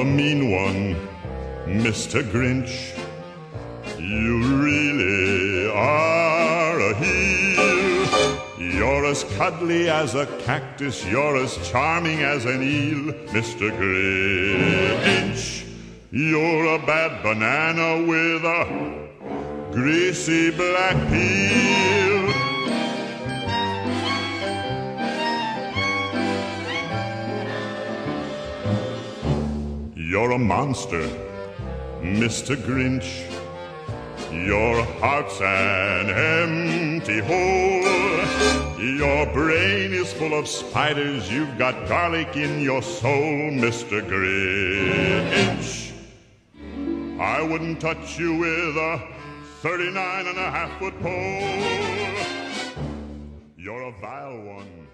a mean one, Mr. Grinch. You really are a heel. You're as cuddly as a cactus, you're as charming as an eel, Mr. Grinch. You're a bad banana with a greasy black peel. You're a monster, Mr. Grinch. Your heart's an empty hole. Your brain is full of spiders. You've got garlic in your soul, Mr. Grinch. I wouldn't touch you with a 39 and a half foot pole. You're a vile one.